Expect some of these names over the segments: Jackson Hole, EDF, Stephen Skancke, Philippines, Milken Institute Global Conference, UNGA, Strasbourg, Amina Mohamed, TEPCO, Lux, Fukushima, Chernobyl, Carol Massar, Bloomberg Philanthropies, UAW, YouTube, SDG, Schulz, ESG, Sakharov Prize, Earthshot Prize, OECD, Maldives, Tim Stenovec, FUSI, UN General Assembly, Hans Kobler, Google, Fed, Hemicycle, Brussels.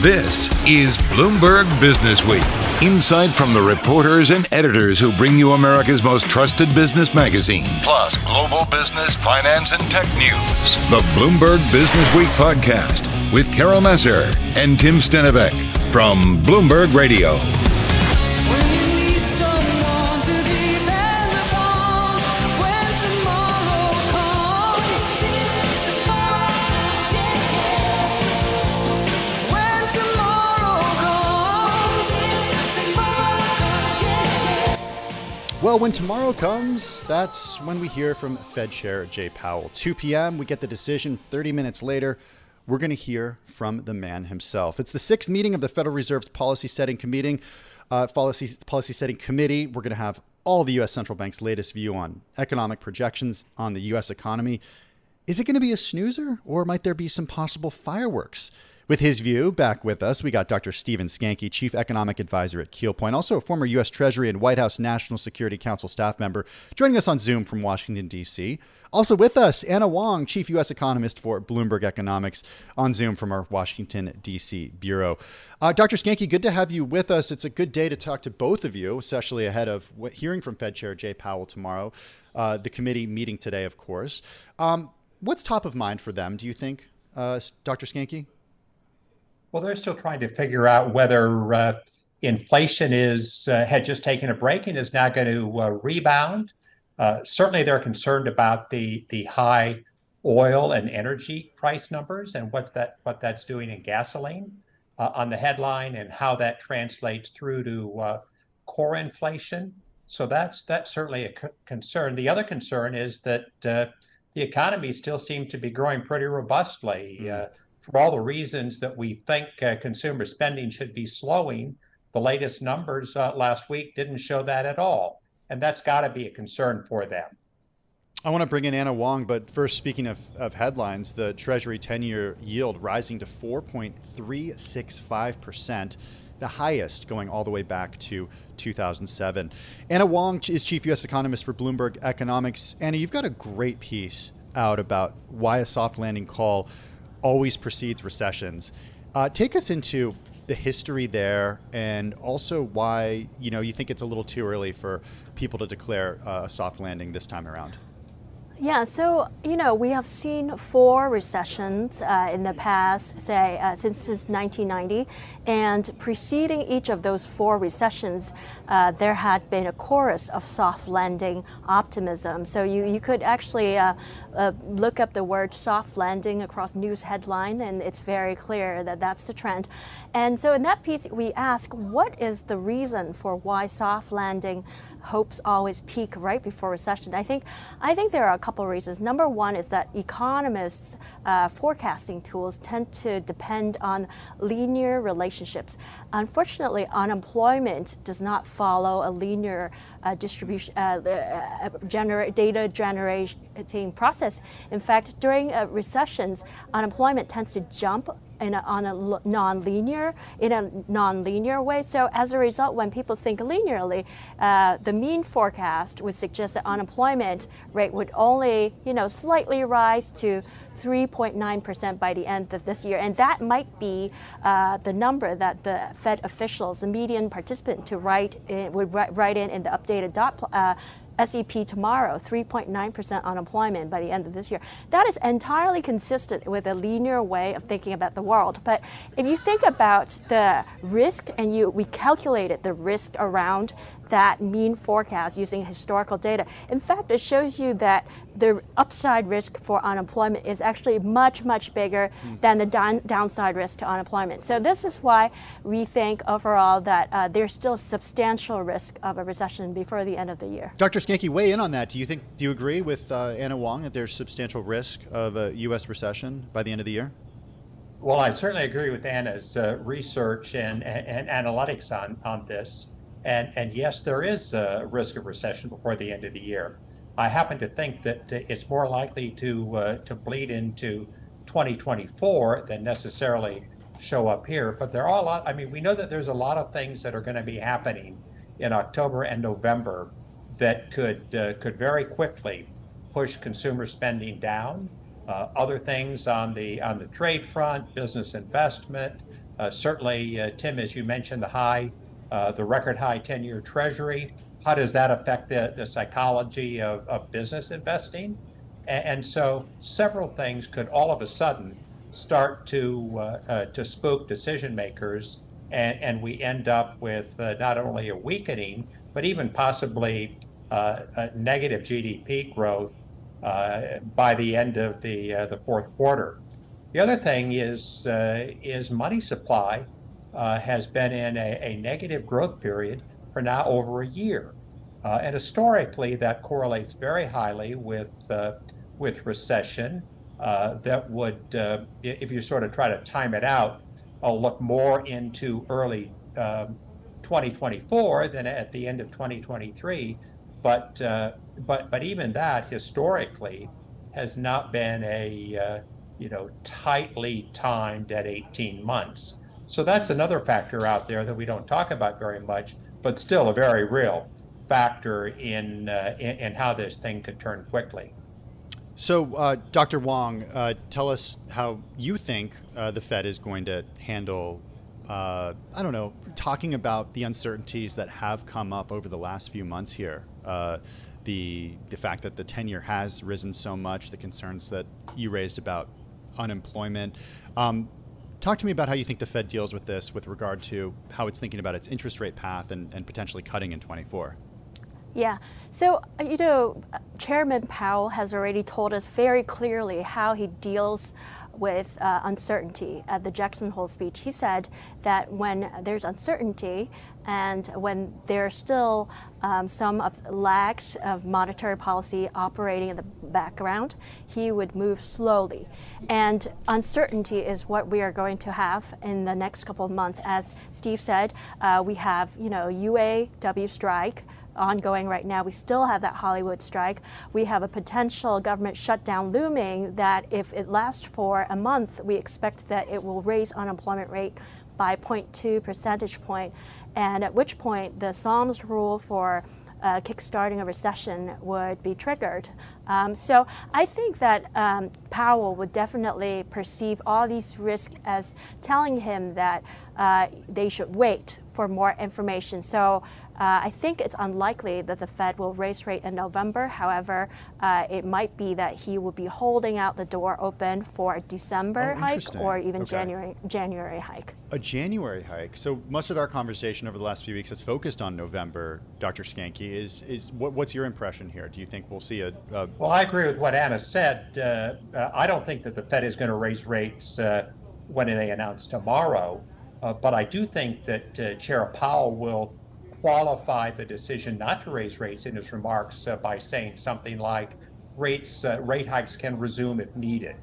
This is Bloomberg Businessweek. Insight from the reporters and editors who bring you America's most trusted business magazine, plus global business, finance, and tech news. The Bloomberg Businessweek podcast with Carol Massar and Tim Stenovec from Bloomberg Radio. Well, when tomorrow comes, that's when we hear from Fed Chair Jay Powell. 2 p.m., we get the decision. 30 minutes later, we're going to hear from the man himself. It's the sixth meeting of the Federal Reserve's Policy Setting Committee. We're going to have all the U.S. Central Bank's latest view on economic projections on the U.S. economy. Is it going to be a snoozer, or might there be some possible fireworks? With his view, back with us, we got Dr. Stephen Skancke, Chief Economic Advisor at Keel Point, also a former U.S. Treasury and White House National Security Council staff member, joining us on Zoom from Washington, D.C. Also with us, Anna Wong, Chief U.S. Economist for Bloomberg Economics, on Zoom from our Washington, D.C. bureau. Dr. Skancke, good to have you with us. It's a good day to talk to both of you, especially ahead of hearing from Fed Chair Jay Powell tomorrow, the committee meeting today, of course. What's top of mind for them, do you think, Dr. Skancke? Well, they're still trying to figure out whether inflation had just taken a break and is now going to rebound. Certainly, they're concerned about the high oil and energy price numbers and what that's doing in gasoline on the headline and how that translates through to core inflation. So that's certainly a concern. The other concern is that the economy still seems to be growing pretty robustly. For all the reasons that we think consumer spending should be slowing, the latest numbers last week didn't show that at all. And that's got to be a concern for them. I want to bring in Anna Wong, but first, speaking of headlines, the Treasury 10-year yield rising to 4.365%, the highest going all the way back to 2007. Anna Wong is Chief U.S. Economist for Bloomberg Economics. Anna, you've got a great piece out about why a soft landing call always precedes recessions. Take us into the history there, and also why you think it's a little too early for people to declare a soft landing this time around. Yeah, so we have seen four recessions in the past, say since 1990, and preceding each of those four recessions, there had been a chorus of soft landing optimism. So you could actually look up the word soft landing across news headline, and it's very clear that that's the trend. And so in that piece, we ask, what is the reason for why soft landing hopes always peak right before recession? I think there are a couple of reasons. Number one is that economists' forecasting tools tend to depend on linear relationships. Unfortunately, unemployment does not follow a linear distribution data generating process. In fact, during recessions, unemployment tends to jump in a non-linear way. So as a result, when people think linearly, the mean forecast would suggest that unemployment rate would only slightly rise to 3.9% by the end of this year, and that might be the number that the Fed officials, the median participant, would write in the updated SEP tomorrow, 3.9% unemployment by the end of this year. That is entirely consistent with a linear way of thinking about the world. But if you think about the risk, and we calculated the risk around that mean forecast using historical data. In fact, it shows you that the upside risk for unemployment is actually much, much bigger than the downside risk to unemployment. So this is why we think overall that there's still substantial risk of a recession before the end of the year. Dr. Skancke, weigh in on that. Do you agree with Anna Wong that there's substantial risk of a U.S. recession by the end of the year? Well, I certainly agree with Anna's research and analytics on this. And yes, there is a risk of recession before the end of the year. I happen to think that it's more likely to bleed into 2024 than necessarily show up here. But there are a lot. I mean, we know that there's a lot of things that are going to be happening in October and November that could very quickly push consumer spending down. Other things on the trade front, business investment, certainly, Tim, as you mentioned, the record high 10-year Treasury. How does that affect the psychology of business investing? And so several things could all of a sudden start to spook decision makers, and we end up with not only a weakening, but even possibly a negative GDP growth by the end of the fourth quarter. The other thing is money supply has been in a negative growth period for now over a year, and historically that correlates very highly with recession. That would, if you sort of try to time it out, look more into early 2024 than at the end of 2023. But even that historically has not been tightly timed at 18 months. So that's another factor out there that we don't talk about very much, but still a very real factor in how this thing could turn quickly. So, Dr. Wong, tell us how you think the Fed is going to handle talking about the uncertainties that have come up over the last few months here. The fact that the 10-year has risen so much, the concerns that you raised about unemployment. Talk to me about how you think the Fed deals with this with regard to how it's thinking about its interest rate path and potentially cutting in 2024. Yeah. So, Chairman Powell has already told us very clearly how he deals with uncertainty. At the Jackson Hole speech, he said that when there's uncertainty and when there's still some of lags of monetary policy operating in the background, he would move slowly. And uncertainty is what we are going to have in the next couple of months. As Steve said, we have, UAW strike ongoing right now. We still have that Hollywood strike. We have a potential government shutdown looming that if it lasts for a month, we expect that it will raise unemployment rate by 0.2 percentage point, and at which point the Sahm's rule for kickstarting a recession would be triggered. So I think that Powell would definitely perceive all these risks as telling him that they should wait for more information. So I think it's unlikely that the Fed will raise rate in November. However, it might be that he will be holding out the door open for a December hike or even January hike. A January hike. So much of our conversation over the last few weeks has focused on November. Dr. Skancke, what's your impression here? Do you think we'll see a? Well, I agree with what Anna said. I don't think that the Fed is going to raise rates when they announce tomorrow, but I do think that Chair Powell will qualify the decision not to raise rates in his remarks by saying something like rate hikes can resume if needed.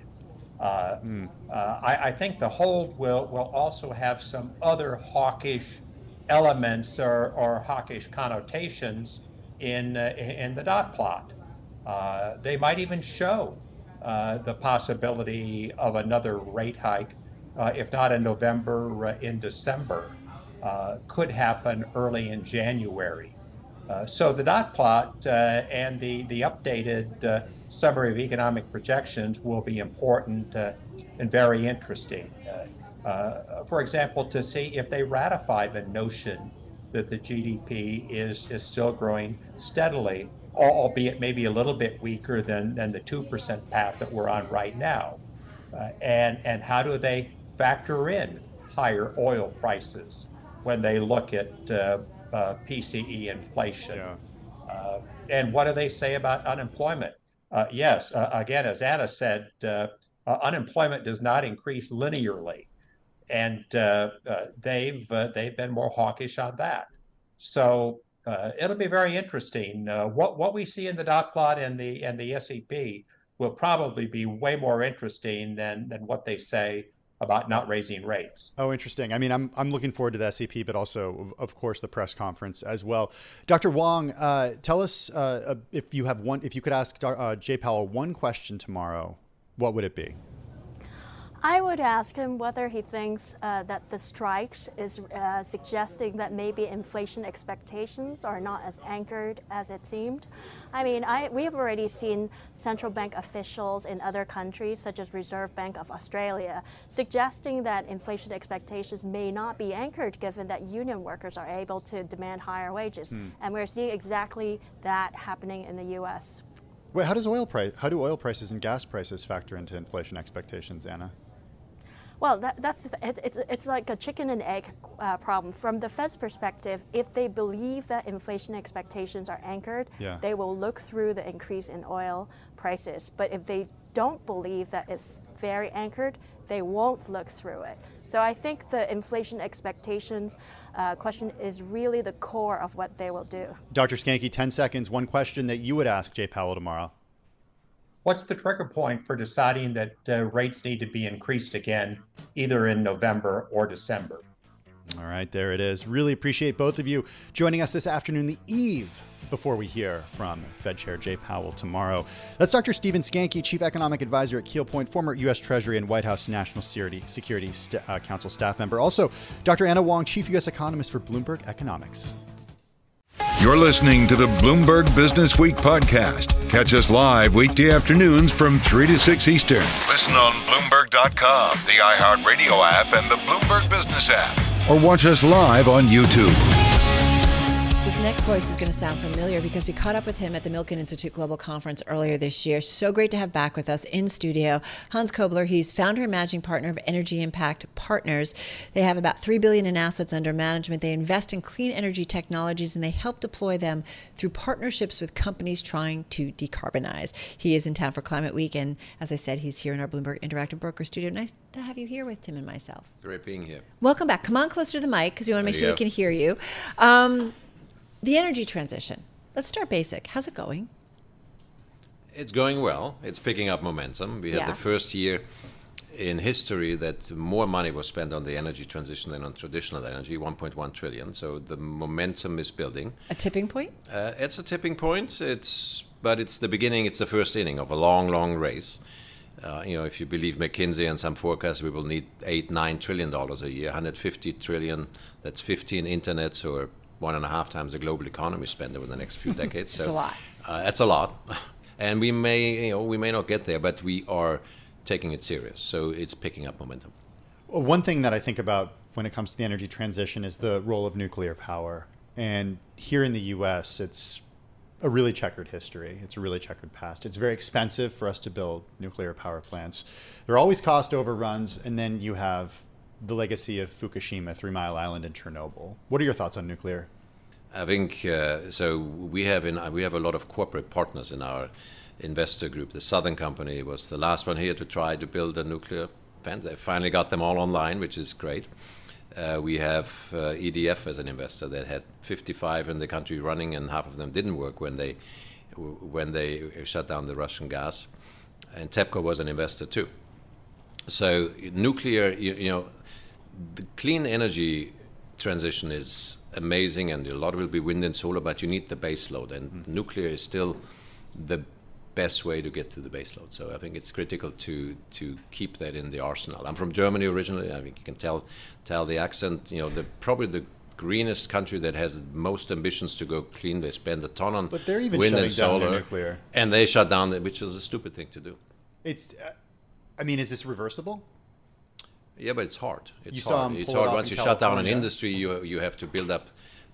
I think the hold will also have some other hawkish elements or hawkish connotations in the dot plot. They might even show the possibility of another rate hike, if not in November, in December. Could happen early in January. So the dot plot and the updated summary of economic projections will be important and very interesting. For example, to see if they ratify the notion that the GDP is still growing steadily, albeit maybe a little bit weaker than the 2% path that we're on right now. And how do they factor in higher oil prices when they look at PCE inflation? Yeah. And what do they say about unemployment? Yes, again, as Anna said, unemployment does not increase linearly, and they've been more hawkish on that. So it'll be very interesting. What we see in the dot plot and the SEP will probably be way more interesting than what they say about not raising rates. Oh, interesting. I mean, I'm looking forward to the SEP, but also, of course, the press conference as well. Dr. Wong, tell us if you could ask Jay Powell one question tomorrow, what would it be? I would ask him whether he thinks that the strikes is suggesting that maybe inflation expectations are not as anchored as it seemed. I mean, we have already seen central bank officials in other countries, such as Reserve Bank of Australia, suggesting that inflation expectations may not be anchored given that union workers are able to demand higher wages. And we're seeing exactly that happening in the U.S. Wait, how do oil prices and gas prices factor into inflation expectations, Anna? Well, it's like a chicken and egg problem. From the Fed's perspective, if they believe that inflation expectations are anchored, they will look through the increase in oil prices. But if they don't believe that it's very anchored, they won't look through it. So I think the inflation expectations question is really the core of what they will do. Dr. Skancke, 10 seconds, one question that you would ask Jay Powell tomorrow. What's the trigger point for deciding that rates need to be increased again, either in November or December? All right, there it is. Really appreciate both of you joining us this afternoon, the eve before we hear from Fed Chair Jay Powell tomorrow. That's Dr. Stephen Skancke, Chief Economic Advisor at Keel Point, former U.S. Treasury and White House National Security Council staff member. Also, Dr. Anna Wong, Chief U.S. Economist for Bloomberg Economics. You're listening to the Bloomberg Businessweek podcast. Catch us live weekday afternoons from 3 to 6 Eastern. Listen on Bloomberg.com, the iHeartRadio app, and the Bloomberg Business app. Or watch us live on YouTube. This next voice is going to sound familiar because we caught up with him at the Milken Institute Global Conference earlier this year. So great to have back with us in studio Hans Kobler. He's founder and managing partner of Energy Impact Partners. They have about $3 billion in assets under management. They invest in clean energy technologies, and they help deploy them through partnerships with companies trying to decarbonize. He is in town for Climate Week, and as I said, he's here in our Bloomberg Interactive Broker studio. Nice to have you here with Tim and myself. Great being here. Welcome back. Come on closer to the mic because we want to make sure we can hear you. The energy transition. Let's start basic. How's it going? It's going well. It's picking up momentum. We had the first year in history that more money was spent on the energy transition than on traditional energy, 1.1 trillion. So the momentum is building. A tipping point? It's a tipping point. But it's the beginning. It's the first inning of a long, long race. You know, if you believe McKinsey and some forecasts, we will need $8-9 trillion a year, 150 trillion. That's 15 internets or 1.5 times the global economy spent over the next few decades. It's so, a lot. That's a lot, and we may not get there, but we are taking it serious. So it's picking up momentum. Well, one thing that I think about when it comes to the energy transition is the role of nuclear power, and here in the U.S., it's a really checkered history. It's a really checkered past. It's very expensive for us to build nuclear power plants. There are always cost overruns, and then you have the legacy of Fukushima, Three Mile Island, and Chernobyl. What are your thoughts on nuclear? I think so. We have a lot of corporate partners in our investor group. The Southern Company was the last one here to try to build a nuclear plant. They finally got them all online, which is great. We have EDF as an investor that had 55 in the country running, and half of them didn't work when they shut down the Russian gas. And TEPCO was an investor too. So nuclear, you know. The clean energy transition is amazing, and a lot will be wind and solar, but you need the base load, and nuclear is still the best way to get to the base load. So I think it's critical to keep that in the arsenal. I'm from Germany originally. I think you can tell the accent. You know, probably the greenest country that has most ambitions to go clean. They spend a ton on but they're even wind and solar, nuclear. And they shut down, which is a stupid thing to do. It's, I mean, is this reversible? Yeah, but it's hard. It's hard. Once you shut down an industry, you have to build up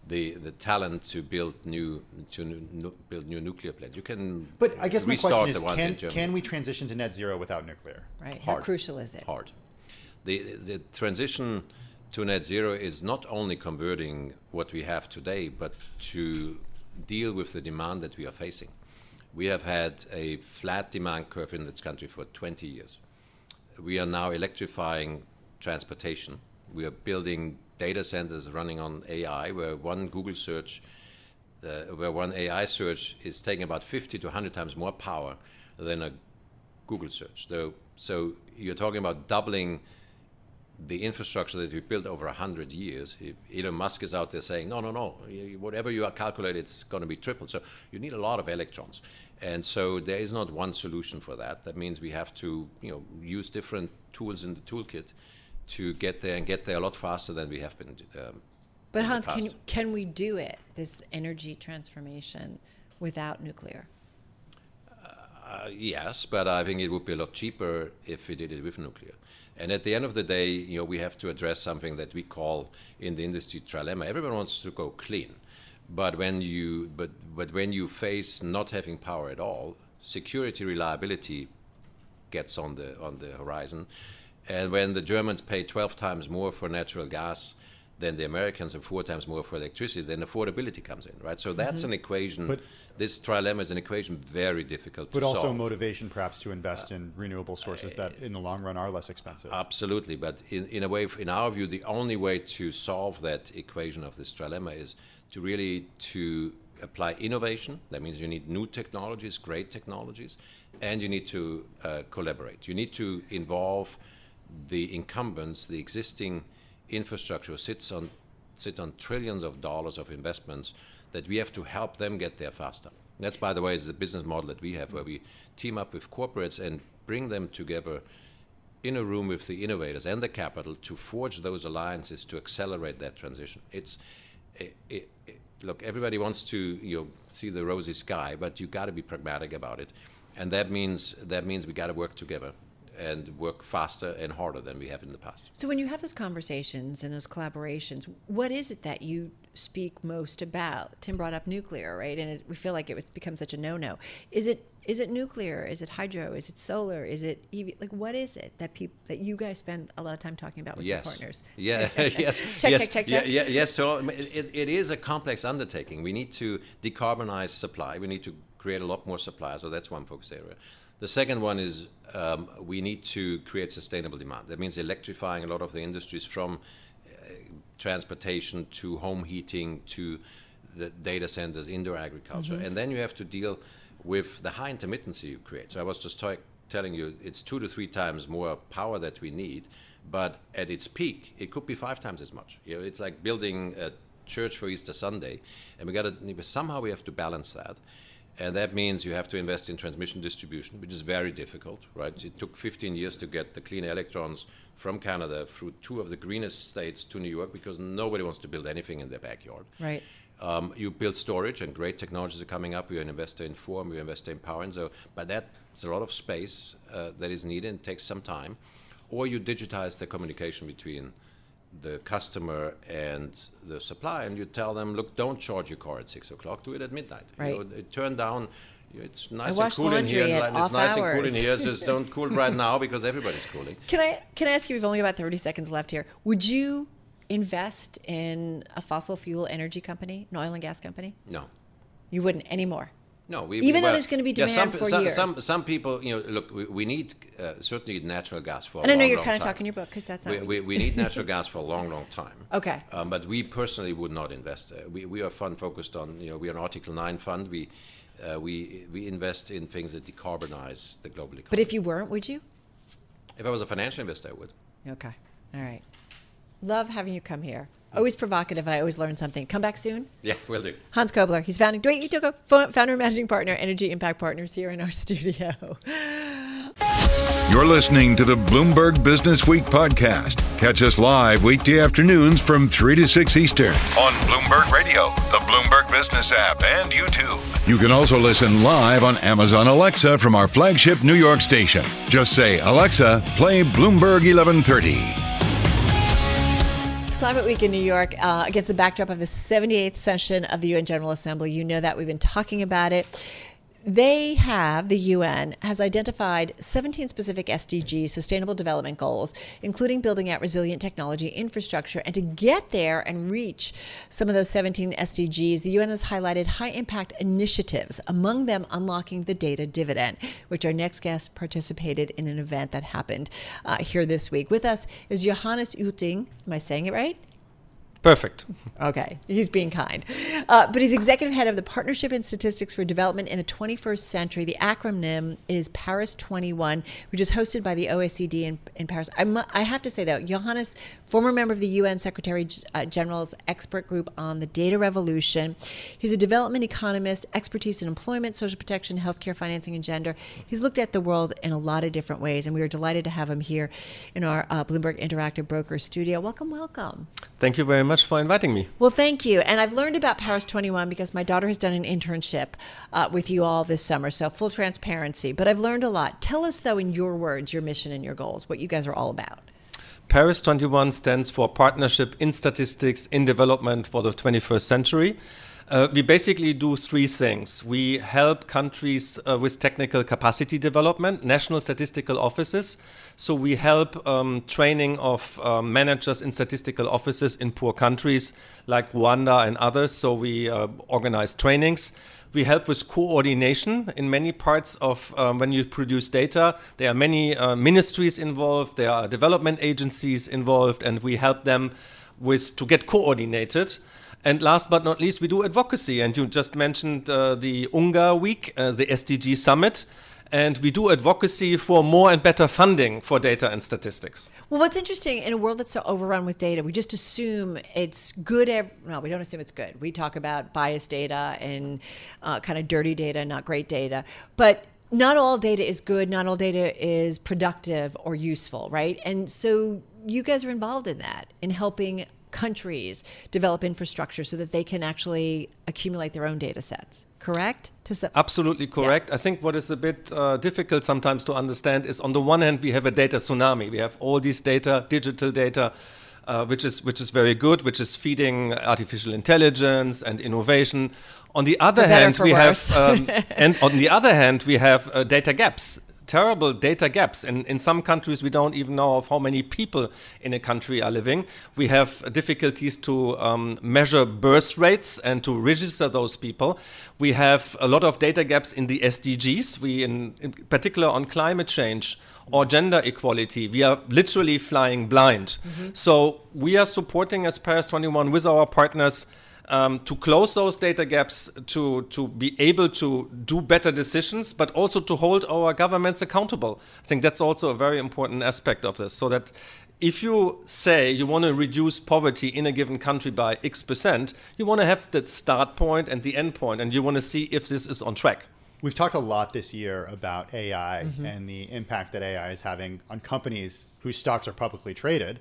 the talent to build new nuclear plants. You can. But I guess my question is, can we transition to net zero without nuclear? Right. Hard. How crucial is it? Hard. The transition to net zero is not only converting what we have today, but to deal with the demand that we are facing. We have had a flat demand curve in this country for 20 years. We are now electrifying transportation. We are building data centers running on AI, where one AI search is taking about 50 to 100 times more power than a Google search. So you're talking about doubling the infrastructure that we built over 100 years, Elon Musk is out there saying, no, no, no, whatever you calculate, it's going to be tripled. So you need a lot of electrons. And so there is not one solution for that. That means we have to, you know, use different tools in the toolkit to get there, and get there a lot faster than we have been. But Hans, can we do it, this energy transformation, without nuclear? Yes, but I think it would be a lot cheaper if we did it with nuclear. And at the end of the day, you know, we have to address something that we call in the industry trilemma. Everyone wants to go clean, but when you face not having power at all, security, reliability gets on the horizon. And when the Germans pay 12 times more for natural gas than the Americans and 4 times more for electricity, then affordability comes in, right? So that's an equation. But this trilemma is an equation very difficult to solve. But also motivation, perhaps, to invest in renewable sources that, in the long run, are less expensive. Absolutely. But in a way, in our view, the only way to solve that equation of this trilemma is to really apply innovation. That means you need new technologies, great technologies, and you need to collaborate. You need to involve the incumbents, the existing infrastructure sits on trillions of dollars of investments that we have to help them get there faster. And that's, by the way, is the business model that we have, where we team up with corporates and bring them together in a room with the innovators and the capital to forge those alliances to accelerate that transition. Look, everybody wants to see the rosy sky, but you got to be pragmatic about it, and that means we got to work together and work faster and harder than we have in the past. So when you have those conversations and those collaborations, what is it that you speak most about? Tim brought up nuclear, right? And we feel like it's become such a no-no. Is it nuclear? Is it hydro? Is it solar? Is it EV? Like, what is it that you guys spend a lot of time talking about with your partners? Yeah. Yes. Check. Yes. So it is a complex undertaking. We need to decarbonize supply. We need to create a lot more supply. So that's one focus area. The second one is we need to create sustainable demand. That means electrifying a lot of the industries, from transportation to home heating to the data centers, indoor agriculture. And then you have to deal with the high intermittency you create. So I was just telling you it's 2 to 3 times more power that we need, but at its peak, it could be 5 times as much. You know, it's like building a church for Easter Sunday, and somehow we have to balance that. And that means you have to invest in transmission distribution, which is very difficult, right? It took 15 years to get the clean electrons from Canada through 2 of the greenest states to New York, because nobody wants to build anything in their backyard. Right. You build storage, and great technologies are coming up. We're an investor in Form, we're an investor in Power. And so, but that's a lot of space that is needed and takes some time. Or you digitize the communication between the customer and the supply, and you tell them, look, don't charge your car at 6 o'clock, do it at midnight. Right. You know, turn down, it's nice and cool in here, and it's nice and cool in here, just don't cool right now because everybody's cooling. Can I ask you, we've only about 30 seconds left here. Would you invest in a fossil fuel energy company, an oil and gas company? No. You wouldn't anymore? No. Even though there's going to be demand for years. Some people, look, we need certainly natural gas for a long time. And I know you're kind of talking your book, because that's not... We need natural gas for a long, long time. Okay. But we personally would not invest. We are a fund focused on, we are an Article 9 fund. We invest in things that decarbonize the global economy. But if you weren't, would you? If I was a financial investor, I would. Okay. All right. Love having you come here. Always provocative. I always learn something. Come back soon. Yeah, will do. Hans Kobler. He's founder and managing partner, Energy Impact Partners, here in our studio. You're listening to the Bloomberg Businessweek podcast. Catch us live weekday afternoons from 3 to 6 Eastern on Bloomberg Radio, the Bloomberg Business app, and YouTube. You can also listen live on Amazon Alexa from our flagship New York station. Just say, Alexa, play Bloomberg 1130. Climate Week in New York against the backdrop of the 78th session of the UN General Assembly. You know that. We've been talking about it. The UN has identified 17 specific SDG, sustainable development goals, including building out resilient technology infrastructure. And to get there and reach some of those 17 SDGs, the UN has highlighted high impact initiatives, among them unlocking the data dividend, which our next guest participated in an event that happened here this week. With us is Johannes Jütting. Am I saying it right? Perfect. Okay, he's being kind. But he's executive head of the Partnership in Statistics for Development in the 21st Century. The acronym is Paris 21, which is hosted by the OECD in Paris. I have to say, though, Johannes, former member of the UN Secretary General's expert group on the data revolution. He's a development economist, expertise in employment, social protection, healthcare, financing, and gender. He's looked at the world in a lot of different ways, and we are delighted to have him here in our Bloomberg Interactive Broker studio. Welcome, welcome. Thank you very much for inviting me. Well, thank you. And I've learned about Paris 21 because my daughter has done an internship with you all this summer, so full transparency. But I've learned a lot. Tell us, though, in your words, your mission and your goals, what you guys are all about. Paris 21 stands for Partnership in Statistics in Development for the 21st Century. We basically do three things. We help countries with technical capacity development, national statistical offices. So we help training of managers in statistical offices in poor countries like Rwanda and others. So we organize trainings. We help with coordination in many parts of when you produce data. There are many ministries involved. There are development agencies involved, and we help them with to get coordinated. And last but not least, we do advocacy. And you just mentioned the UNGA Week, the SDG Summit. And we do advocacy for more and better funding for data and statistics. Well, what's interesting, in a world that's so overrun with data, we just assume it's good. No, we don't assume it's good. We talk about biased data and kind of dirty data, not great data. But not all data is good. Not all data is productive or useful, right? And so you guys are involved in that, in helping countries develop infrastructure so that they can actually accumulate their own data sets, correct? Absolutely correct. Yeah. I think what is a bit difficult sometimes to understand is, on the one hand, we have a data tsunami. We have all these data, digital data, which is very good, which is feeding artificial intelligence and innovation. On the other hand, we have data gaps. Terrible data gaps. In some countries, we don't even know of how many people in a country are living. We have difficulties to measure birth rates and to register those people. We have a lot of data gaps in the SDGs. We, in particular on climate change or gender equality, we are literally flying blind. Mm-hmm. So we are supporting, as Paris 21, with our partners, to close those data gaps, to be able to do better decisions, but also to hold our governments accountable. I think that's also a very important aspect of this, so that if you say you want to reduce poverty in a given country by X%, you want to have the start point and the end point, and you want to see if this is on track. We've talked a lot this year about AI mm-hmm. and the impact that AI is having on companies whose stocks are publicly traded.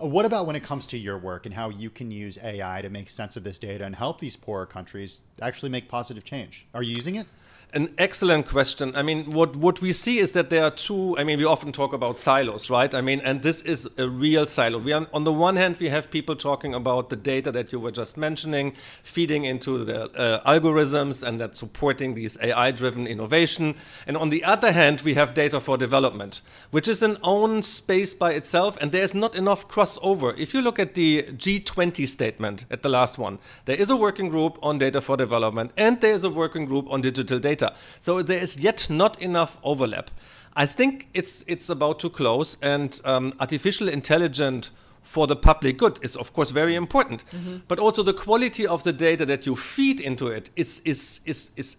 What about when it comes to your work and how you can use AI to make sense of this data and help these poorer countries actually make positive change? Are you using it? An excellent question. I mean, what we see is that there are two, I mean, we often talk about silos, right? I mean, and this is a real silo. We are, on the one hand, we have people talking about the data that you were just mentioning, feeding into the algorithms and that supporting these AI-driven innovation. And on the other hand, we have data for development, which is an own space by itself, and there's not enough crossover. If you look at the G20 statement at the last one, there is a working group on data for development, and there is a working group on digital data. So there is yet not enough overlap. I think it's about to close, and artificial intelligence for the public good is, of course, very important. Mm-hmm. But also the quality of the data that you feed into it is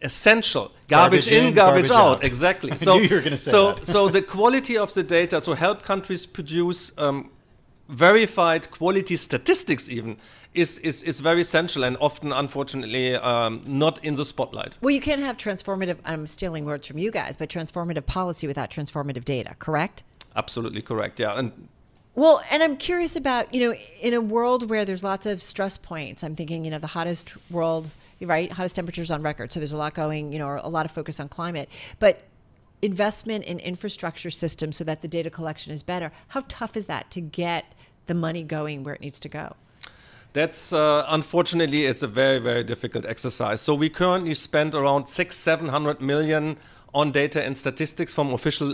essential. Garbage in, garbage out. Exactly. So I knew you were going to say that. So the quality of the data to help countries produce verified quality statistics even is very essential, and often, unfortunately, not in the spotlight. Well, you can't have transformative, I'm stealing words from you guys, but transformative policy without transformative data, correct? Absolutely correct, yeah. Well, and I'm curious about, you know, in a world where there's lots of stress points, I'm thinking, you know, the hottest world, right, hottest temperatures on record, so there's a lot going, you know, a lot of focus on climate, but investment in infrastructure systems so that the data collection is better. How tough is that to get the money going where it needs to go? That's unfortunately, it's a very, very difficult exercise. So we currently spend around $600–700 million on data and statistics from official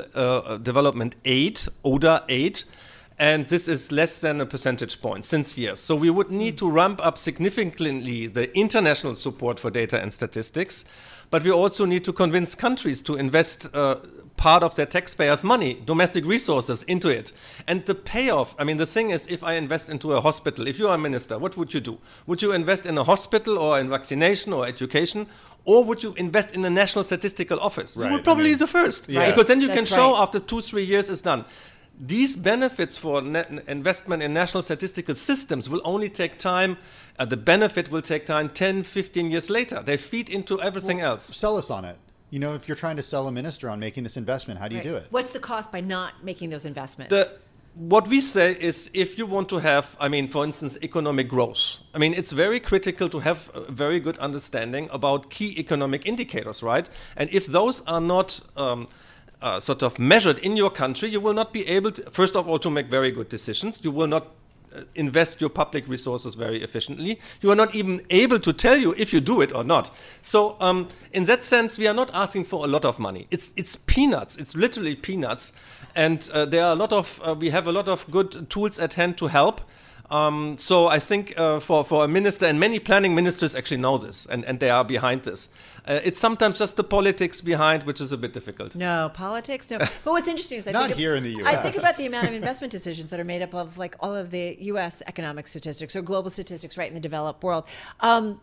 development aid, ODA aid. And this is less than a percentage point since years. So we would need to ramp up significantly the international support for data and statistics. But we also need to convince countries to invest part of their taxpayers' money, domestic resources, into it. And the payoff, I mean, the thing is, if I invest into a hospital, if you are a minister, what would you do? Would you invest in a hospital or in vaccination or education? Or would you invest in a national statistical office? Right. You would probably do the first, yeah. Because then you can show after 2-3 years it's done. These benefits for investment in national statistical systems will only take time. The benefit will take time 10, 15 years later. They feed into everything else. Sell us on it. You know, if you're trying to sell a minister on making this investment, how do you do it? What's the cost by not making those investments? What we say is, if you want to have, I mean, for instance, economic growth, I mean, it's very critical to have a very good understanding about key economic indicators, right? And if those are not sort of measured in your country, you will not be able to, first of all, to make very good decisions. You will not invest your public resources very efficiently. You are not even able to tell you if you do it or not. So in that sense, we are not asking for a lot of money. It's peanuts. It's literally peanuts. And there are a lot of, we have a lot of good tools at hand to help. So I think for a minister, and many planning ministers actually know this, and they are behind this. It's sometimes just the politics behind, which is a bit difficult. No, politics, no. But what's interesting is I think here in the U.S. I think about the amount of investment decisions that are made up of like all of the U.S. economic statistics or global statistics right in the developed world.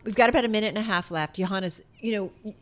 We've got about a minute and a half left. Johannes, you know... we've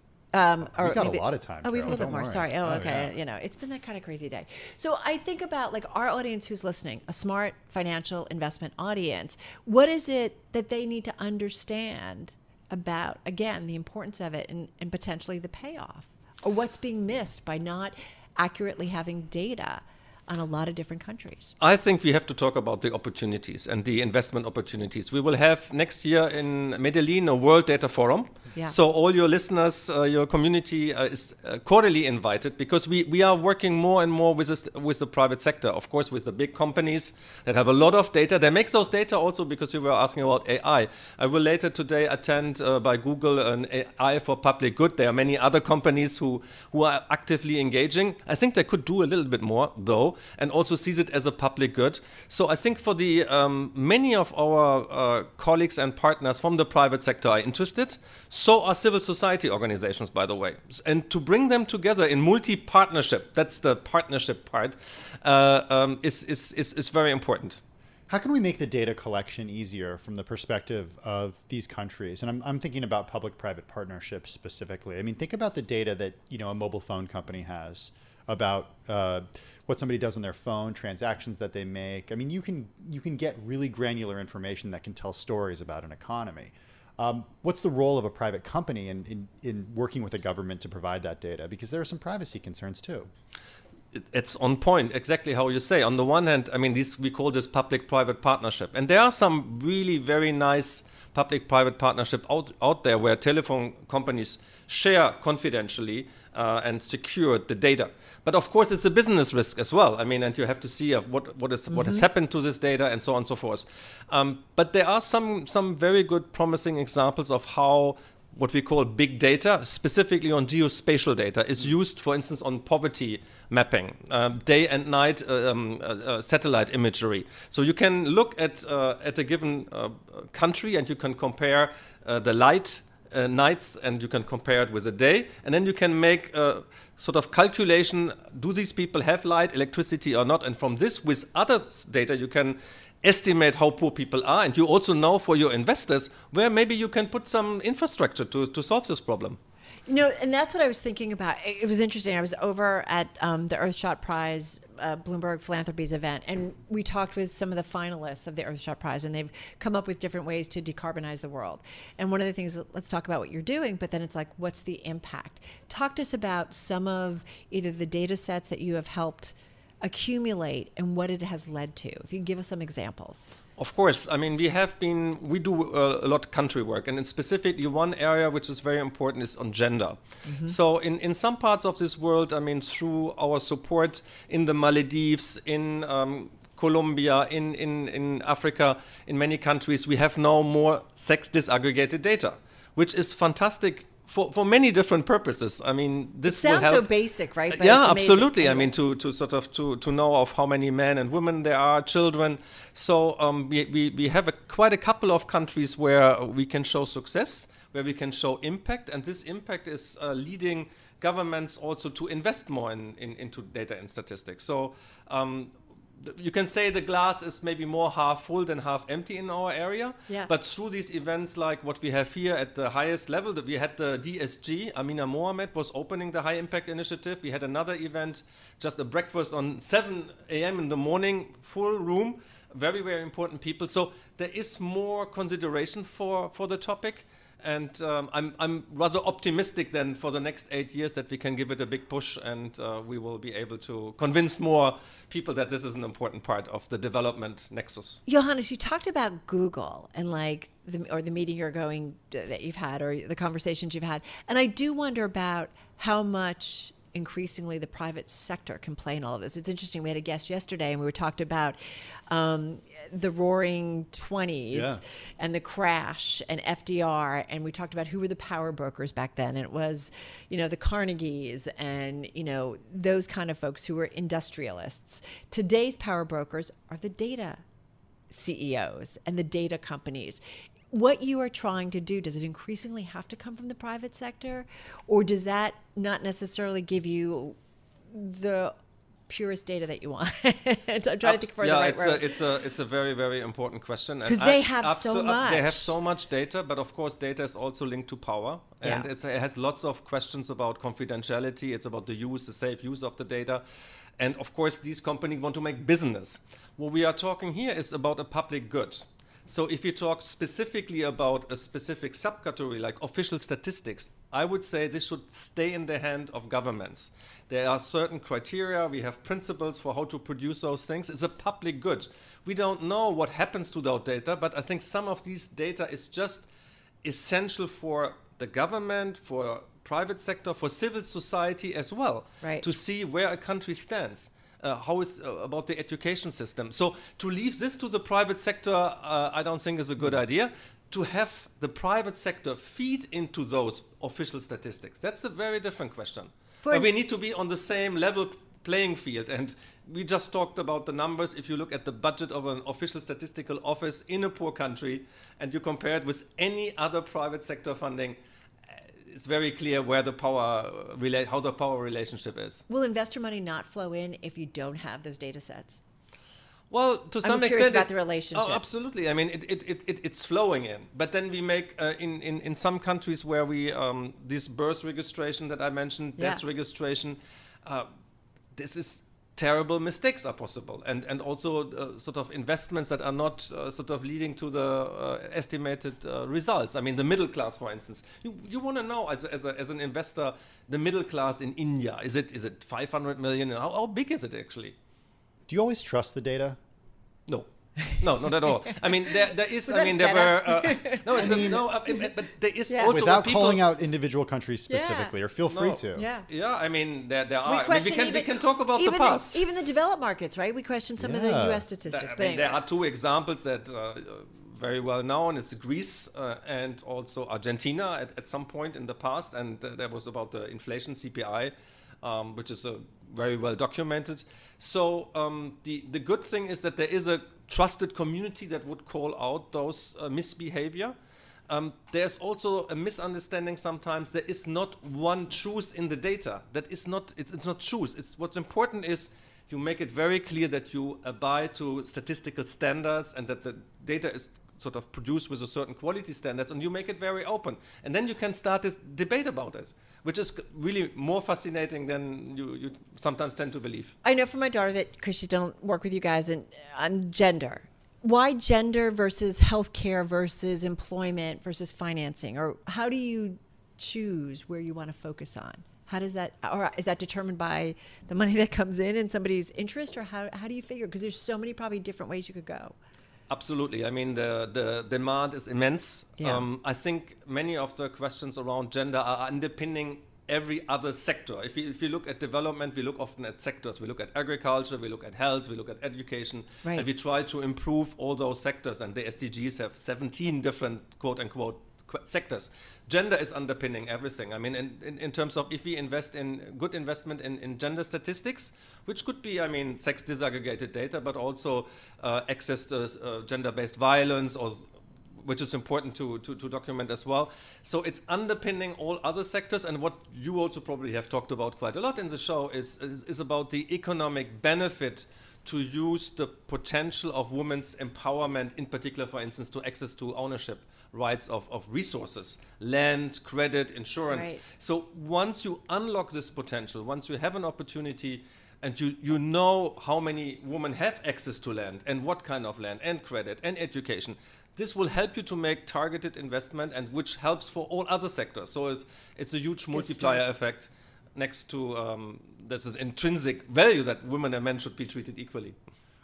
got a lot of time. Oh, we have a little bit more. Sorry. Oh, okay. Yeah. You know, it's been that kind of crazy day. So I think about like our audience who's listening, a smart financial investment audience. What is it that they need to understand about, again, the importance of it and potentially the payoff? Or what's being missed by not accurately having data on a lot of different countries? I think we have to talk about the opportunities and the investment opportunities. We will have next year in Medellin a World Data Forum. Yeah. So all your listeners, your community is cordially invited, because we are working more and more with the private sector, of course, with the big companies that have a lot of data. They make those data also because we were asking about AI. I will later today attend by Google an AI for public good. There are many other companies who are actively engaging. I think they could do a little bit more, though, and also sees it as a public good. So I think for the many of our colleagues and partners from the private sector are interested. So are civil society organizations, by the way. And to bring them together in multi-partnership, that's the partnership part, is very important. How can we make the data collection easier from the perspective of these countries? And I'm thinking about public-private partnerships specifically. I mean, think about the data that, you know, a mobile phone company has about what somebody does on their phone, transactions that they make. I mean, you can get really granular information that can tell stories about an economy. What's the role of a private company in working with a government to provide that data? Because there are some privacy concerns too. It's on point, exactly how you say. On the one hand, I mean, we call this public-private partnership. And there are some really very nice public-private partnership out there where telephone companies share confidentially and secure the data. But of course, it's a business risk as well. I mean, and you have to see what has happened to this data and so on and so forth. But there are some very good promising examples of how what we call big data, specifically on geospatial data, is used, for instance, on poverty mapping, day and night satellite imagery. So you can look at a given country, and you can compare the light nights, and you can compare it with a day, and then you can make a sort of calculation: do these people have light, electricity, or not? And from this, with other data, you can estimate how poor people are, and you also know for your investors where maybe you can put some infrastructure to solve this problem. You know, and that's what I was thinking about. It was interesting. I was over at the Earthshot Prize Bloomberg Philanthropies event, and we talked with some of the finalists of the Earthshot Prize, and they've come up with different ways to decarbonize the world. And one of the things, let's talk about what you're doing, but then it's like, what's the impact? Talk to us about some of either the data sets that you have helped accumulate and what it has led to. If you can give us some examples. Of course. I mean, we do a lot of country work, and specifically one area which is very important is on gender. Mm-hmm. So in some parts of this world, I mean, through our support in the Maldives, in Colombia, in Africa, in many countries, we have now more sex disaggregated data, which is fantastic for many different purposes. I mean, this it sounds will help. So basic, right? But yeah, absolutely. I mean, to know of how many men and women there are, children. So we have quite a couple of countries where we can show success, where we can show impact, and this impact is leading governments also to invest more into data and statistics. So you can say the glass is maybe more half full than half empty in our area, yeah. But through these events like what we have here at the highest level, that we had the DSG, Amina Mohamed was opening the High Impact Initiative. We had another event, just a breakfast on 7 a.m. in the morning, full room, very, very important people. So there is more consideration for the topic. And I'm rather optimistic then for the next 8 years that we can give it a big push, and we will be able to convince more people that this is an important part of the development nexus. Johannes, you talked about Google and like the meeting that you've had, or the conversations you've had, and I do wonder about how much increasingly the private sector can play in all of this. It's interesting. We had a guest yesterday, and we were talked about the Roaring 20s, yeah, and the crash and FDR, and we talked about who were the power brokers back then. And it was, the Carnegies and those kind of folks who were industrialists. Today's power brokers are the data CEOs and the data companies. What you are trying to do, does it increasingly have to come from the private sector, or does that not necessarily give you the purest data that you want? I'm trying to think for the right word. It's a very, very important question. Because they have so much. They have so much data, but of course data is also linked to power. And yeah, it has lots of questions about confidentiality. It's about the safe use of the data. And of course these companies want to make business. What we are talking here is about a public good. So if you talk specifically about a specific subcategory like official statistics, I would say this should stay in the hand of governments. There are certain criteria, we have principles for how to produce those things. It's a public good. We don't know what happens to that data, but I think some of these data is just essential for the government, for private sector, for civil society as well, right, to see where a country stands. How is about the education system? So to leave this to the private sector, I don't think is a good idea. To have the private sector feed into those official statistics, that's a very different question. But we need to be on the same level playing field. And we just talked about the numbers. If you look at the budget of an official statistical office in a poor country and you compare it with any other private sector funding, it's very clear where the how the power relationship is. Will investor money not flow in if you don't have those data sets? Well, to some extent, I'm curious about the relationship. Oh, absolutely. I mean, it's flowing in. But then we make in some countries where we this birth registration that I mentioned, death, yeah, registration, this is terrible mistakes are possible, and also sort of investments that are not sort of leading to the estimated results. I mean, the middle class, for instance, you want to know as an investor, the middle class in India, is it 500 million? How big is it actually? Do you always trust the data? No. No, not at all. I mean, there is yeah, also without people calling out individual countries specifically, yeah, or feel free to. Yeah, yeah. I mean, there are. We can talk about the past. Even the developed markets, right? We question some, yeah, of the U.S. statistics. Anyway, there are two examples that very well known. It's Greece and also Argentina at some point in the past, and that was about the inflation CPI, which is very well documented. So the good thing is that there is a trusted community that would call out those misbehavior. There's also a misunderstanding sometimes. There is not one truth in the data. That is not, it's not truth. It's, what's important is you make it very clear that you abide to statistical standards and that the data is sort of produced with a certain quality standards, and you make it very open. And then you can start this debate about it, which is really more fascinating than you sometimes tend to believe. I know from my daughter that, because she's done work with you guys on gender. Why gender versus healthcare versus employment versus financing? Or how do you choose where you want to focus on? How does that, or is that determined by the money that comes in and somebody's interest? Or how do you figure? Because there's so many probably different ways you could go. Absolutely. I mean, the demand is immense. Yeah. I think many of the questions around gender are underpinning every other sector. If you look at development, we look often at sectors. We look at agriculture, we look at health, we look at education, right, and we try to improve all those sectors. And the SDGs have 17 different quote-unquote sectors. Gender is underpinning everything. I mean, in terms of if we invest in good investment in gender statistics, which could be, I mean, sex disaggregated data, but also access to gender-based violence, or which is important to document as well. So it's underpinning all other sectors. And what you also probably have talked about quite a lot in the show is about the economic benefit to use the potential of women's empowerment, in particular, for instance, to access to ownership rights of resources, land, credit, insurance. Right. So once you unlock this potential, once you have an opportunity, and you know how many women have access to land and what kind of land and credit and education, this will help you to make targeted investment, and which helps for all other sectors. So it's a huge multiplier effect next to that's an intrinsic value that women and men should be treated equally.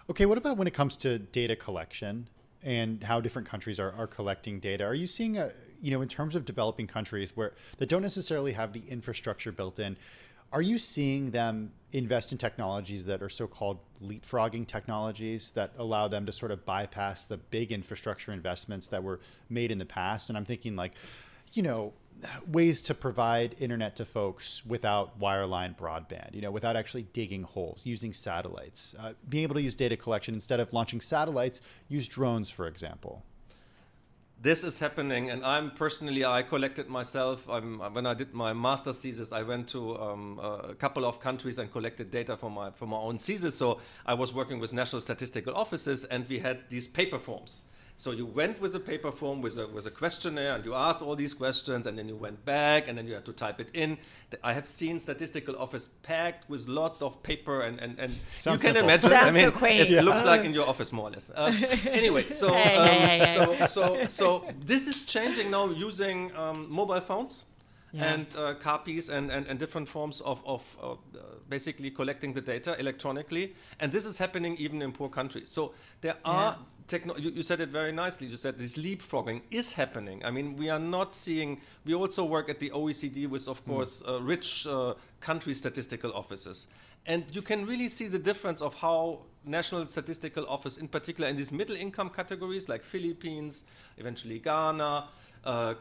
Okay, what about when it comes to data collection and how different countries are collecting data? Are you seeing, in terms of developing countries where that don't necessarily have the infrastructure built in, are you seeing them invest in technologies that are so-called leapfrogging technologies that allow them to sort of bypass the big infrastructure investments that were made in the past? And I'm thinking like, ways to provide internet to folks without wireline broadband, without actually digging holes, using satellites, being able to use data collection instead of launching satellites, use drones, for example. This is happening, and I collected myself. When I did my master's thesis, I went to a couple of countries and collected data for my own thesis. So I was working with national statistical offices, and we had these paper forms. So you went with a paper form with a questionnaire, and you asked all these questions, and then you went back, and then you had to type it in. I have seen statistical office packed with lots of paper, and sounds you can simple. Imagine. Sounds I mean, so it yeah. looks like in your office more or less. Anyway, so so this is changing now using mobile phones. Yeah. And copies and different forms of basically collecting the data electronically. And this is happening even in poor countries. So there are, you said it very nicely, you said this leapfrogging is happening. I mean, we are not seeing, we also work at the OECD with, of course, rich country statistical offices. And you can really see the difference of how National Statistical Office, in particular in these middle income categories like Philippines, eventually Ghana,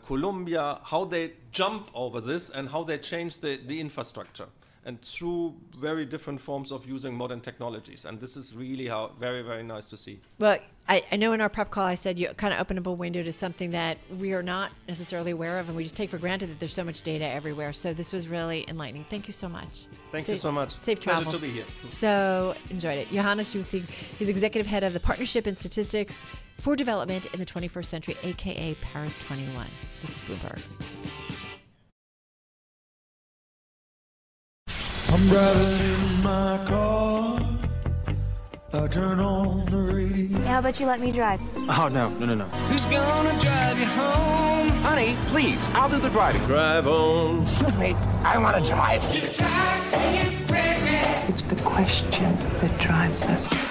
Colombia, how they jump over this and how they change the infrastructure, and through very different forms of using modern technologies. And this is really very, very nice to see. Well, I know in our prep call I said you kind of open up a window to something that we are not necessarily aware of, and we just take for granted that there's so much data everywhere. So this was really enlightening. Thank you so much. Thank you so much. Safe travels. Pleasure to be here. So enjoyed it. Johannes Jütting, he's executive head of the Partnership in Statistics for Development in the 21st Century, aka Paris 21. This is Bloomberg. I'm driving in my car, I turn on the radio. How about you let me drive? Oh, no. Who's gonna drive you home? Honey, please, I'll do the driving. Drive on. Excuse me, I want to drive. It's the question that drives us.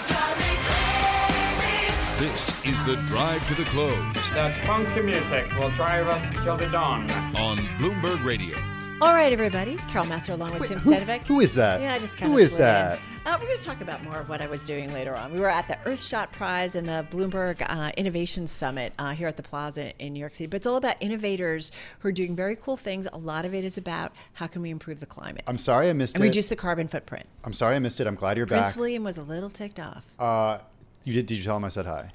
This is The Drive to the Close. That funky music will drive us till the dawn. On Bloomberg Radio. All right, everybody. Carol Massar along with Tim Stenovec. Who is that? Yeah, I just kind of. Who is that? We're going to talk about more of what I was doing later on. We were at the Earthshot Prize and the Bloomberg Innovation Summit here at the Plaza in New York City. But it's all about innovators who are doing very cool things. A lot of it is about how can we improve the climate. I'm sorry I missed it. And reduce the carbon footprint. I'm sorry I missed it. I'm glad you're back. Prince William was a little ticked off. Did you tell him I said hi?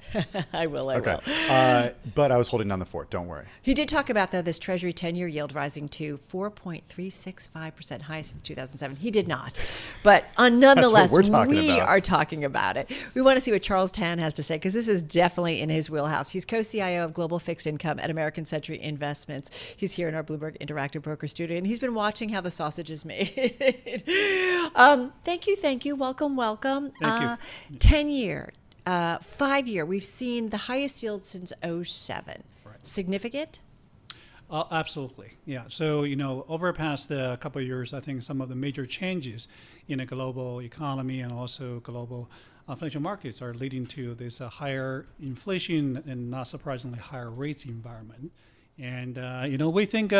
I will. But I was holding down the fort. Don't worry. He did talk about, though, this Treasury 10-year yield rising to 4.365%, highest since 2007. He did not. But nonetheless, we are talking about it. We want to see what Charles Tan has to say, because this is definitely in his wheelhouse. He's co-CIO of Global Fixed Income at American Century Investments. He's here in our Bloomberg Interactive Broker Studio, and he's been watching how the sausage is made. Thank you. Welcome. Thank you. 10-year. 5-year, we've seen the highest yield since 2007. Right. Significant? Absolutely, yeah. So, over the past couple of years, I think some of the major changes in the global economy and also global financial markets are leading to this higher inflation and, not surprisingly, higher rates environment. And, we think,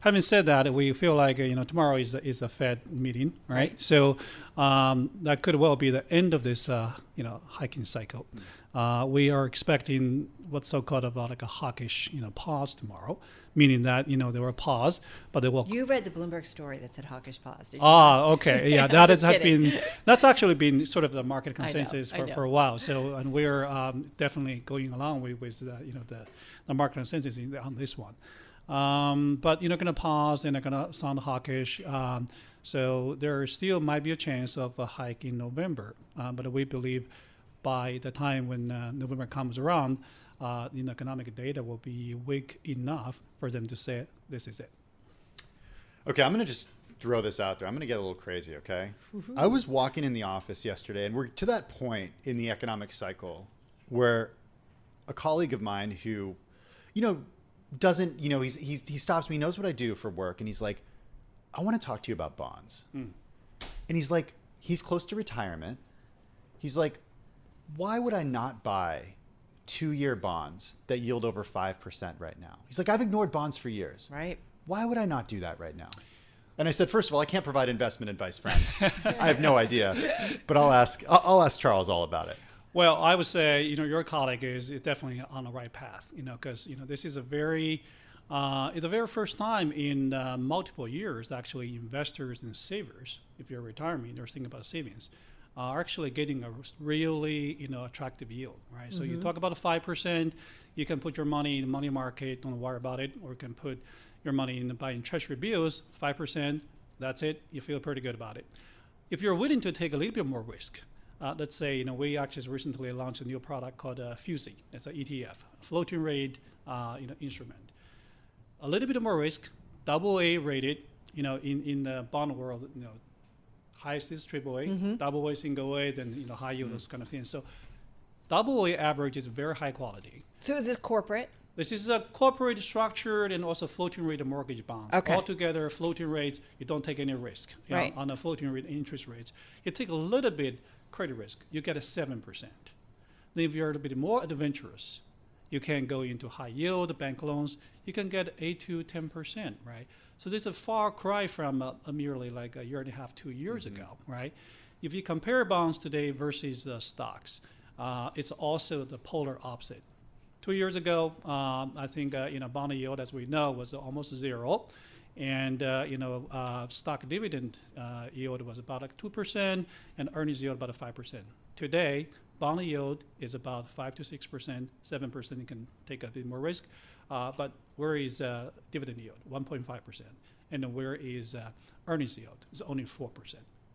having said that, we feel like, tomorrow is a Fed meeting, right? So that could well be the end of this, hiking cycle. We are expecting what's so-called about like a hawkish, pause tomorrow, meaning that there were pause, but they will. You read the Bloomberg story that said hawkish pause. Did you? Ah, okay, yeah, that's actually been sort of the market consensus for a while. So, and we're definitely going along with the market consensus on this one. But you're not going to pause and they're going to sound hawkish. So there still might be a chance of a hike in November, but we believe by the time when November comes around, the economic data will be weak enough for them to say, this is it. Okay, I'm gonna just throw this out there. I'm gonna get a little crazy, okay? Mm-hmm. I was walking in the office yesterday, and we're to that point in the economic cycle where a colleague of mine who, doesn't, he stops me, knows what I do for work, and he's like, I wanna talk to you about bonds. Mm. And he's like, he's close to retirement. He's like, why would I not buy 2-year bonds that yield over 5% right now? He's like, I've ignored bonds for years. Right. Why would I not do that right now? And I said, first of all, I can't provide investment advice, friend. I have no idea, but I'll ask Charles all about it. Well, I would say, your colleague is definitely on the right path, because, this is a very, the very first time in multiple years, actually, investors and savers, if you're retiring, they're thinking about savings, are actually getting a really attractive yield, right? Mm-hmm. So you talk about a 5%, you can put your money in the money market, don't worry about it, or you can put your money in buying treasury bills, 5%, that's it, you feel pretty good about it. If you're willing to take a little bit more risk, let's say, we actually recently launched a new product called FUSI, that's an ETF, floating rate instrument. A little bit more risk, AA rated, in the bond world, highest is AAA, mm-hmm. AA, single A, then high yield, mm-hmm. those kind of things. So AA average is very high quality. So is this corporate? This is a corporate structured and also floating rate mortgage bond. Okay. Altogether, floating rates, you don't take any risk right. On a floating rate interest rates. You take a little bit credit risk, you get a 7%. Then if you're a little bit more adventurous, you can go into high yield, bank loans, you can get 8 to 10%, right? So this is a far cry from merely like a year and a half, 2 years mm-hmm. ago, right? If you compare bonds today versus stocks, it's also the polar opposite. 2 years ago, I think bond yield, as we know, was almost zero, and stock dividend yield was about like 2%, and earnings yield about 5%. Today, bond yield is about 5 to 6%, 7%. You can take a bit more risk, but where is dividend yield? 1.5%, and where is earnings yield? It's only 4%,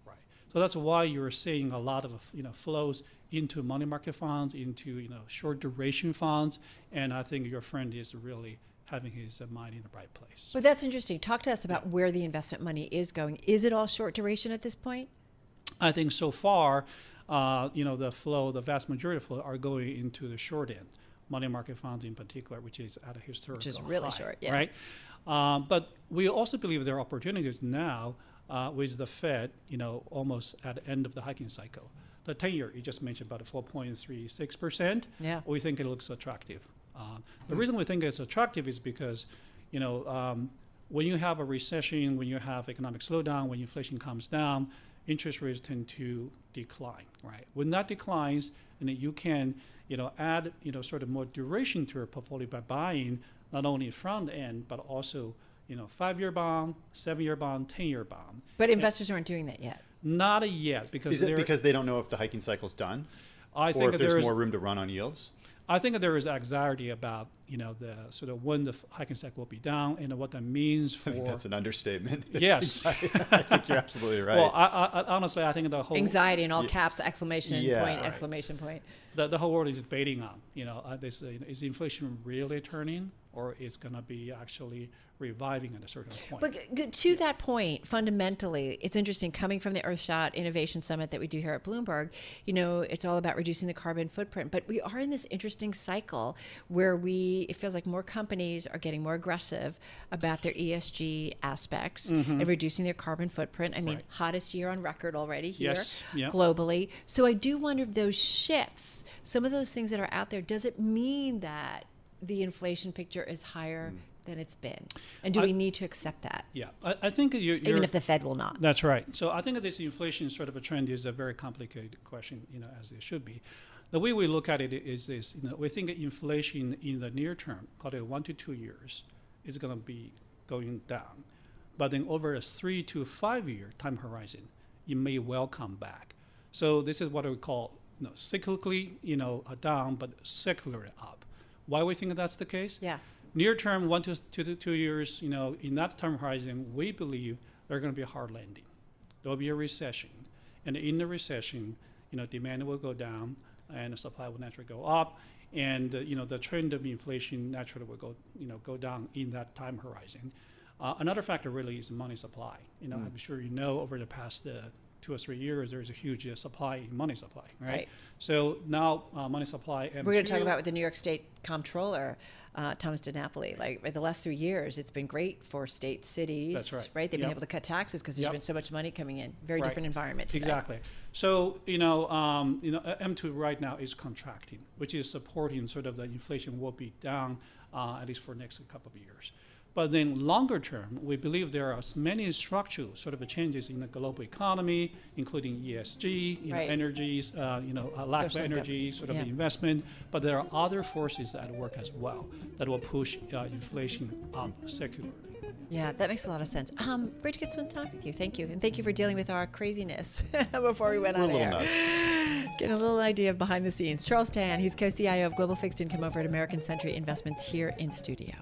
right? So that's why you're seeing a lot of flows into money market funds, into short duration funds, and I think your friend is really having his mind in the right place. But that's interesting. Talk to us about where the investment money is going. Is it all short duration at this point? I think so far. The flow, the vast majority of flow are going into the short end, money market funds in particular, which is at a historical high. Which is really short, yeah. Right? But we also believe there are opportunities now with the Fed, almost at the end of the hiking cycle. The 10-year, you just mentioned about 4.36%. Yeah. We think it looks attractive. The reason we think it's attractive is because, when you have a recession, when you have economic slowdown, when inflation comes down, interest rates tend to decline, right? When that declines, and then you can, add, sort of more duration to your portfolio by buying not only front end, but also, 5-year bond, 7-year bond, 10-year bond. But investors aren't doing that yet. Not yet, because is it because they don't know if the hiking cycle's done? I think or if there's more room to run on yields? I think there is anxiety about, the sort of when the hiking cycle will be down and what that means for. I think that's an understatement. Yes. I think you're absolutely right. Well, I honestly, I think the whole. Anxiety in all caps, exclamation point, exclamation point. The whole world is debating on, is inflation really turning or is going to be actually reviving at a certain point? But to that point, fundamentally, it's interesting coming from the Earthshot Innovation Summit that we do here at Bloomberg, it's all about reducing the carbon footprint, but we are in this interesting cycle where it feels like more companies are getting more aggressive about their ESG aspects mm-hmm. and reducing their carbon footprint. I mean, hottest year on record already here globally. So I do wonder if those shifts, some of those things that are out there, does it mean that the inflation picture is higher than it's been? And do we need to accept that? Yeah, I think even if the Fed will not. That's right. So I think this inflation sort of a trend is a very complicated question, as it should be. The way we look at it is this, we think inflation in the near term, call it 1 to 2 years, is gonna be going down. But then over a 3 to 5 year time horizon, it may well come back. So this is what we call cyclically down, but secularly up. Why we think that's the case? Yeah. Near term, 1 to 2 years, in that time horizon, we believe there's gonna be a hard landing. There'll be a recession. And in the recession, demand will go down, and the supply will naturally go up, and the trend of inflation naturally will go down in that time horizon. Another factor really is money supply. I'm sure over the past 2 or 3 years, there's a huge supply in money supply, right? So now money supply. And we're going to talk about with the New York State Comptroller, Thomas DiNapoli. Like in the last 3 years, it's been great for state cities. That's right. Right, they've been able to cut taxes because there's been so much money coming in. Very different environment today. Exactly. So M2 right now is contracting, which is supporting sort of the inflation will be down at least for the next couple of years. But then longer term, we believe there are many structural sort of changes in the global economy, including ESG, energy, lack of energy, sort of investment. But there are other forces at work as well that will push inflation up secularly. Yeah, that makes a lot of sense. Great to get some time with you. Thank you. And thank you for dealing with our craziness before we went on air. We're a little nuts. Get a little idea of behind the scenes. Charles Tan, he's co-CIO of Global Fixed Income over at American Century Investments here in studio.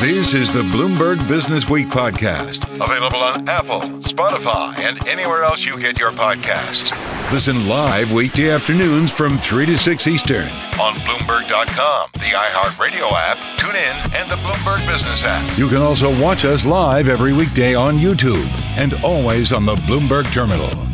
This is the Bloomberg Business Week podcast, available on Apple, Spotify, and anywhere else you get your podcasts. Listen live weekday afternoons from 3 to 6 Eastern on Bloomberg.com, the iHeartRadio app, TuneIn, and the Bloomberg Business app. You can also watch us live every weekday on YouTube and always on the Bloomberg Terminal.